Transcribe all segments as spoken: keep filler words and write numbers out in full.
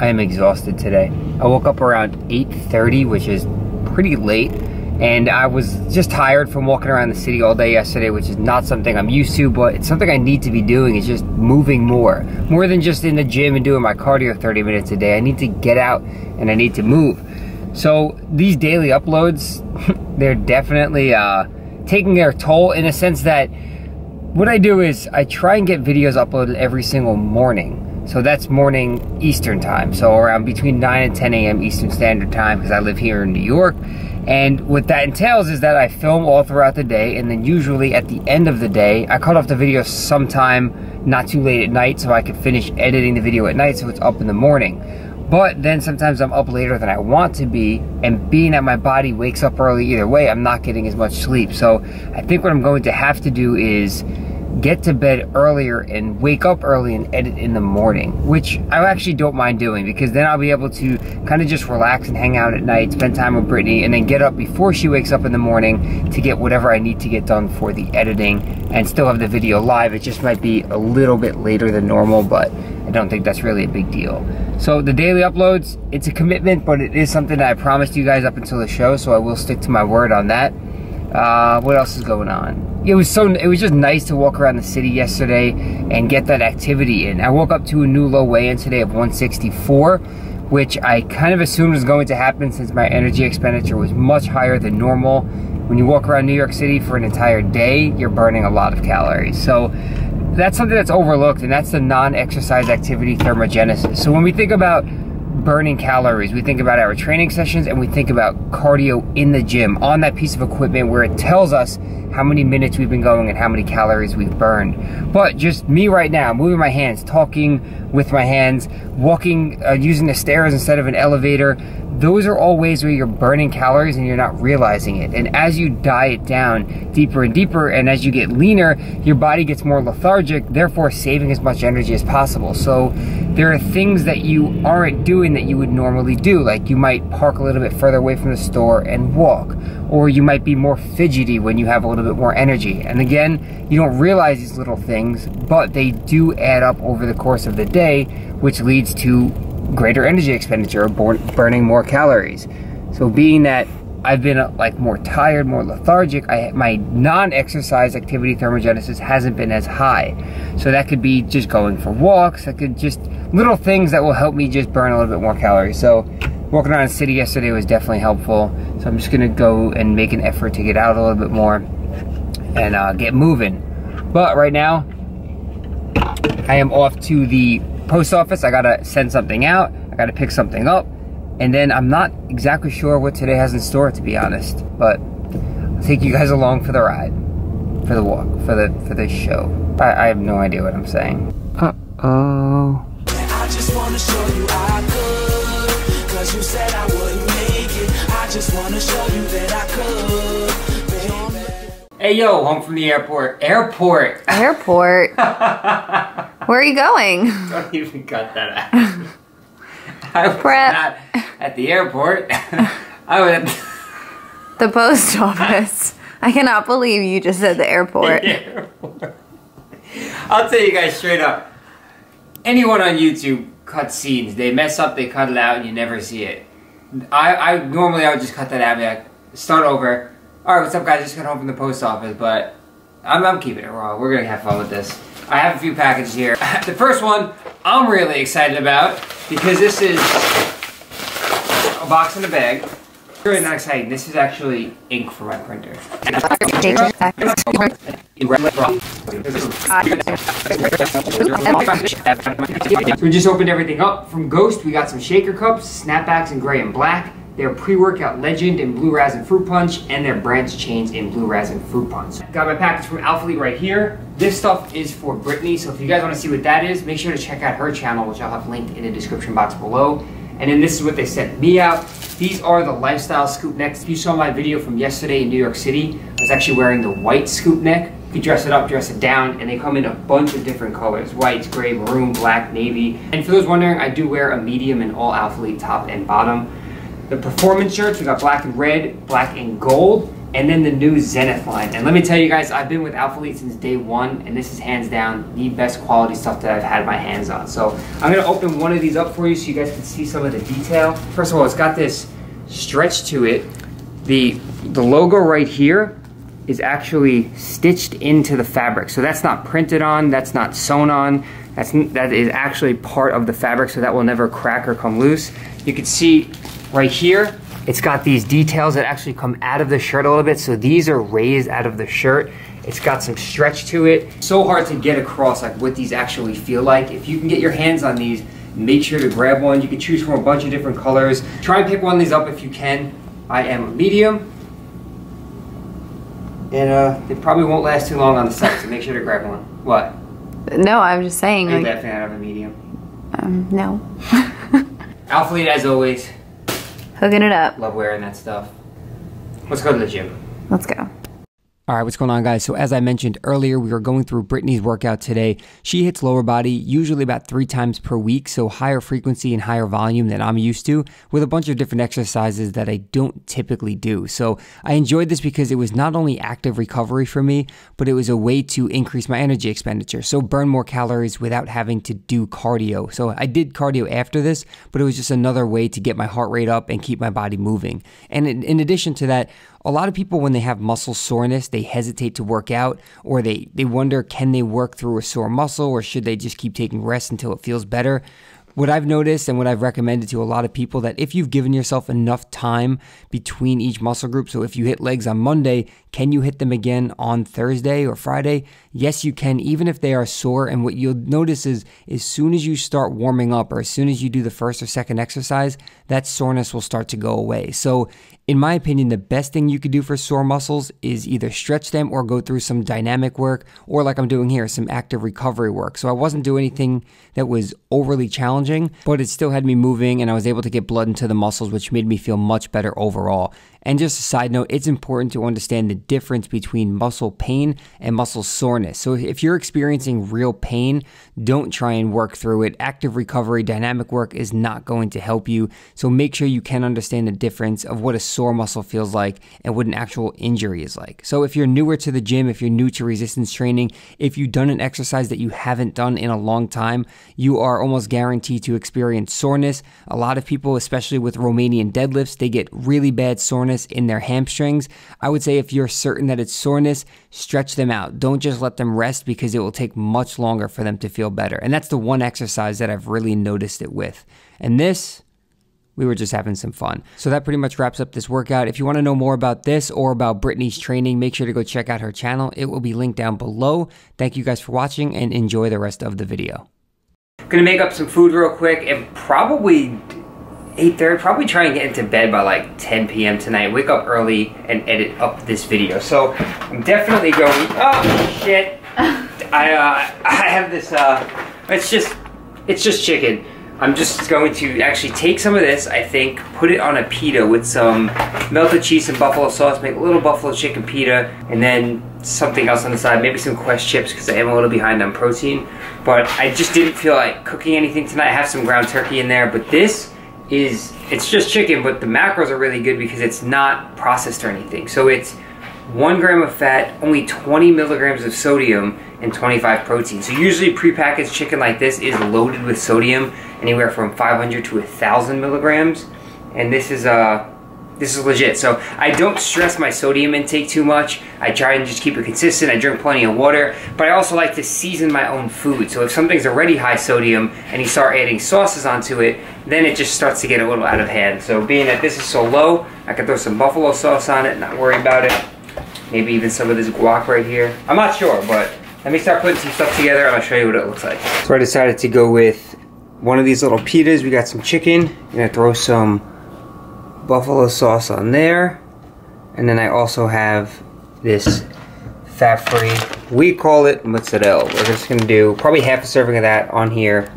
I am exhausted today. I woke up around eight thirty, which is pretty late, and I was just tired from walking around the city all day yesterday, which is not something I'm used to, but it's something I need to be doing, is just moving more. More than just in the gym and doing my cardio thirty minutes a day. I need to get out and I need to move. So these daily uploads, they're definitely uh, taking their toll, in a sense that what I do is I try and get videos uploaded every single morning. So that's morning Eastern time, so around between nine and ten A M Eastern Standard Time, because I live here in New York. And what that entails is that I film all throughout the day, and then usually at the end of the day, I cut off the video sometime not too late at night so I could finish editing the video at night so it's up in the morning. But then sometimes I'm up later than I want to be, and being that my body wakes up early either way, I'm not getting as much sleep. So I think what I'm going to have to do is get to bed earlier and wake up early and edit in the morning, which I actually don't mind doing, because then I'll be able to kind of just relax and hang out at night, spend time with Brittany, and then get up before she wakes up in the morning to get whatever I need to get done for the editing and still have the video live. It just might be a little bit later than normal, but I don't think that's really a big deal. So the daily uploads, it's a commitment, but it is something that I promised you guys up until the show, so I will stick to my word on that. Uh, what else is going on? It was so, it was just nice to walk around the city yesterday and get that activity in. I woke up to a new low weigh-in today of one sixty-four, which I kind of assumed was going to happen since my energy expenditure was much higher than normal. When you walk around New York City for an entire day, you're burning a lot of calories. So that's something that's overlooked, and that's the non-exercise activity thermogenesis. So when we think about burning calories, we think about our training sessions, and we think about cardio in the gym on that piece of equipment where it tells us how many minutes we've been going and how many calories we've burned. But just me right now, moving my hands, talking with my hands, walking, uh, using the stairs instead of an elevator, those are all ways where you're burning calories and you're not realizing it. And as you diet down deeper and deeper, and as you get leaner, your body gets more lethargic, therefore saving as much energy as possible. So there are things that you aren't doing that you would normally do. Like you might park a little bit further away from the store and walk, or you might be more fidgety when you have a little bit more energy. And again, you don't realize these little things, but they do add up over the course of the day, which leads to greater energy expenditure, or burning more calories. So being that I've been like more tired, more lethargic, I, my non-exercise activity thermogenesis hasn't been as high. So that could be just going for walks, that could just little things that will help me just burn a little bit more calories. So walking around the city yesterday was definitely helpful. So I'm just gonna go and make an effort to get out a little bit more and uh, get moving. But right now, I am off to the post office. I gotta send something out, I gotta pick something up, and then I'm not exactly sure what today has in store, to be honest, but I'll take you guys along for the ride, for the walk, for the for this show. I, I have no idea what I'm saying. Uh-oh. I just wanna show you I could, cause you said I wouldn't make it. I just wanna show you that I could. Hey yo, home from the airport. Airport. Airport. Where are you going? Don't even cut that out. I was Prep. not at the airport. I was at the post office. I cannot believe you just said the airport. The airport. I'll tell you guys straight up. Anyone on YouTube cuts scenes. They mess up, they cut it out, and you never see it. I, I normally I would just cut that out and start over. Alright, what's up guys? Just got home from the post office, but I'm, I'm keeping it raw. We're gonna have fun with this. I have a few packages here. The first one I'm really excited about, because this is a box in a bag. It's really not exciting. This is actually ink for my printer. So we just opened everything up. From Ghost, we got some shaker cups, snapbacks in gray and black, their pre-workout Legend in blue raspberry fruit punch, and their branch chains in blue raspberry fruit punch. Got my package from Alphalete right here. This stuff is for Brittany, so if you guys want to see what that is, make sure to check out her channel, which I'll have linked in the description box below. And then this is what they sent me out. These are the Lifestyle Scoop Necks. If you saw my video from yesterday in New York City, I was actually wearing the white scoop neck. You can dress it up, dress it down, and they come in a bunch of different colors. Whites, gray, maroon, black, navy. And for those wondering, I do wear a medium in all Alphalete top and bottom. The performance shirts, we got black and red, black and gold, and then the new Zenith line. And let me tell you guys, I've been with Alphalete since day one, and this is hands down the best quality stuff that I've had my hands on. So I'm gonna open one of these up for you so you guys can see some of the detail. First of all, it's got this stretch to it. The, the logo right here is actually stitched into the fabric. So that's not printed on, that's not sewn on, that's, that is actually part of the fabric, so that will never crack or come loose. You can see right here, it's got these details that actually come out of the shirt a little bit, so these are raised out of the shirt. It's got some stretch to it. So hard to get across like what these actually feel like. If you can get your hands on these, make sure to grab one. You can choose from a bunch of different colors. Try and pick one of these up if you can. I am a medium. And uh, it probably won't last too long on the site, so make sure to grab one. What? No, I'm just saying. Are you like, that fan of a medium? Um, no. Alphalete, as always. Hooking it up. Love wearing that stuff. Let's go to the gym. Let's go. All right, what's going on, guys? So as I mentioned earlier, we were going through Brittany's workout today. She hits lower body usually about three times per week, so higher frequency and higher volume than I'm used to, with a bunch of different exercises that I don't typically do. So I enjoyed this because it was not only active recovery for me, but it was a way to increase my energy expenditure, so burn more calories without having to do cardio. So I did cardio after this, but it was just another way to get my heart rate up and keep my body moving. And in addition to that, a lot of people, when they have muscle soreness, they hesitate to work out, or they, they wonder, can they work through a sore muscle, or should they just keep taking rest until it feels better? What I've noticed and what I've recommended to a lot of people, that if you've given yourself enough time between each muscle group, so if you hit legs on Monday, can you hit them again on Thursday or Friday? Yes, you can, even if they are sore. And what you'll notice is as soon as you start warming up, or as soon as you do the first or second exercise, that soreness will start to go away. So in my opinion, the best thing you could do for sore muscles is either stretch them or go through some dynamic work, or like I'm doing here, some active recovery work. So I wasn't doing anything that was overly challenging, but it still had me moving, and I was able to get blood into the muscles, which made me feel much better overall. And just a side note, it's important to understand the difference between muscle pain and muscle soreness. So if you're experiencing real pain, don't try and work through it. Active recovery, dynamic work is not going to help you. So make sure you can understand the difference of what a sore muscle feels like and what an actual injury is like. So if you're newer to the gym, if you're new to resistance training, if you've done an exercise that you haven't done in a long time, you are almost guaranteed to experience soreness. A lot of people, especially with Romanian deadlifts, they get really bad soreness in their hamstrings. I would say if you're certain that it's soreness, stretch them out. Don't just let them rest, because it will take much longer for them to feel better. And that's the one exercise that I've really noticed it with. And this, we were just having some fun. So that pretty much wraps up this workout. If you want to know more about this or about Brittany's training, make sure to go check out her channel. It will be linked down below. Thank you guys for watching, and enjoy the rest of the video. Gonna make up some food real quick and probably eight thirty, probably try and get into bed by like ten P M tonight. Wake up early and edit up this video. So I'm definitely going, oh shit. I uh, I have this, uh, it's just, it's just chicken. I'm just going to actually take some of this, I think, put it on a pita with some melted cheese and buffalo sauce, make a little buffalo chicken pita, and then something else on the side, maybe some Quest chips, because I am a little behind on protein. But I just didn't feel like cooking anything tonight. I have some ground turkey in there, but this is, it's just chicken, but the macros are really good because it's not processed or anything. So it's one gram of fat, only twenty milligrams of sodium, and twenty-five protein. So usually prepackaged chicken like this is loaded with sodium, anywhere from five hundred to one thousand milligrams. And this is, uh, this is legit. So I don't stress my sodium intake too much. I try and just keep it consistent. I drink plenty of water, but I also like to season my own food. So if something's already high sodium and you start adding sauces onto it, then it just starts to get a little out of hand. So being that this is so low, I can throw some buffalo sauce on it, not worry about it. Maybe even some of this guac right here. I'm not sure, but let me start putting some stuff together and I'll show you what it looks like. So I decided to go with one of these little pitas. We got some chicken. I'm gonna throw some buffalo sauce on there, and then I also have this fat-free, we call it mozzarella. We're just gonna do probably half a serving of that on here,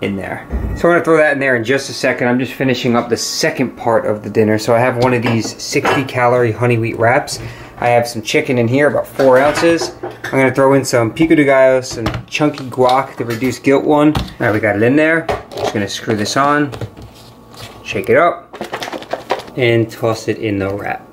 in there. So we're gonna throw that in there in just a second. I'm just finishing up the second part of the dinner. So I have one of these sixty calorie honey wheat wraps. I have some chicken in here, about four ounces. I'm gonna throw in some pico de gallo, some chunky guac, the reduced guilt one. All right, we got it in there. Just gonna screw this on, shake it up, and toss it in the wrap.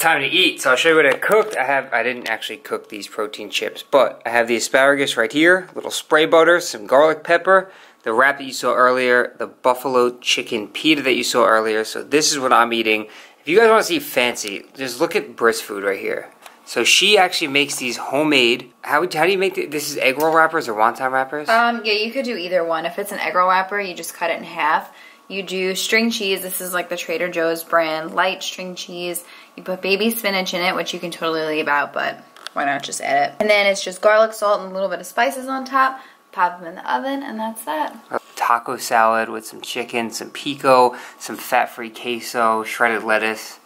time to eat, so I'll show you what I cooked. I have, I didn't actually cook these protein chips, but I have the asparagus right here, a little spray butter, some garlic pepper, the wrap that you saw earlier, the buffalo chicken pita that you saw earlier. So this is what I'm eating. If you guys want to see fancy, just look at Britt's food right here. So she actually makes these homemade. How, how do you make the, this? Is egg roll wrappers or wonton wrappers? Um, yeah, you could do either one. If it's an egg roll wrapper, you just cut it in half. You do string cheese. This is like the Trader Joe's brand, light string cheese. You put baby spinach in it, which you can totally leave out, but why not just add it? And then it's just garlic, salt, and a little bit of spices on top. Pop them in the oven, and that's that. A taco salad with some chicken, some pico, some fat-free queso, shredded lettuce.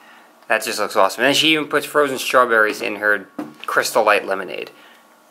That just looks awesome. And then she even puts frozen strawberries in her Crystal Light lemonade.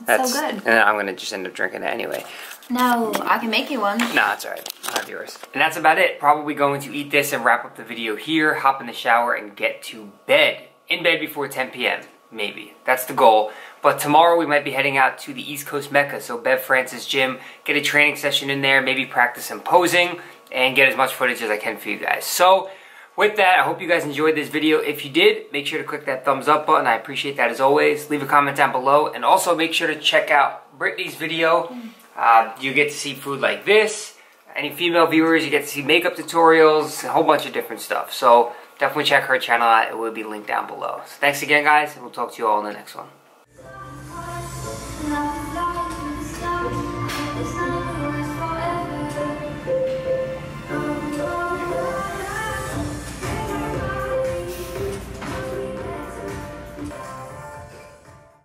That's, that's so good. And then I'm going to just end up drinking it anyway. No, I can make you one. Nah, it's all right. I'll have yours. And that's about it. Probably going to eat this and wrap up the video here, hop in the shower, and get to bed. In bed before ten P M Maybe. That's the goal. But tomorrow we might be heading out to the East Coast Mecca, so Bev Francis Gym, get a training session in there, maybe practice some posing, and get as much footage as I can for you guys. So, with that, I hope you guys enjoyed this video. If you did, make sure to click that thumbs up button. I appreciate that as always. Leave a comment down below, and also make sure to check out Brittany's video. Uh, you get to see food like this. Any female viewers, you get to see makeup tutorials, a whole bunch of different stuff. So, definitely check her channel out. It will be linked down below. So thanks again, guys, and we'll talk to you all in the next one.